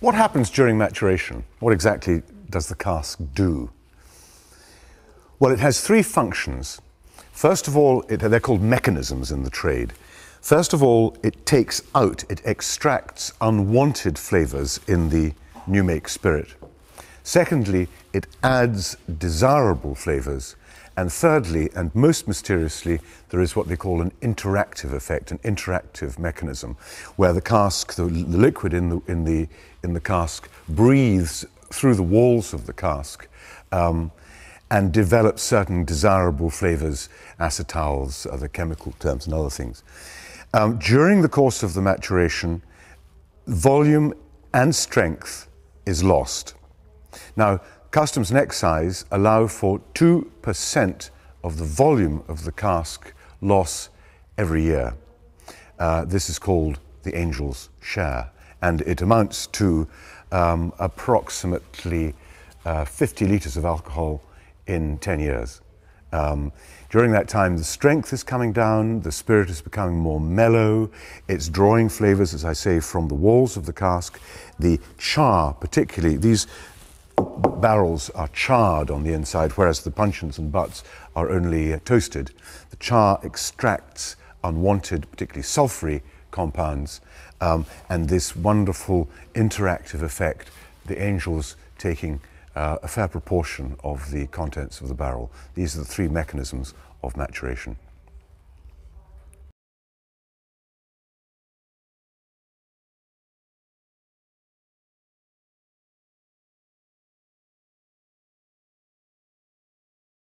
What happens during maturation? What exactly does the cask do? Well, it has three functions. First of all, they're called mechanisms in the trade. First of all, it extracts unwanted flavours in the new make spirit. Secondly, it adds desirable flavours. And thirdly, and most mysteriously, there is what they call an interactive effect, an interactive mechanism, where the cask, the liquid in the cask, breathes through the walls of the cask and develops certain desirable flavours, acetals, other chemical terms and other things. During the course of the maturation, volume and strength is lost. Now, customs and excise allow for 2% of the volume of the cask loss every year. This is called the angel's share, and it amounts to approximately 50 litres of alcohol in 10 years. During that time, the strength is coming down, the spirit is becoming more mellow, it's drawing flavours, as I say, from the walls of the cask. The char, particularly, these barrels are charred on the inside, whereas the puncheons and butts are only toasted. The char extracts unwanted, particularly sulphury compounds, and this wonderful interactive effect, the angel's taking a fair proportion of the contents of the barrel. These are the three mechanisms of maturation.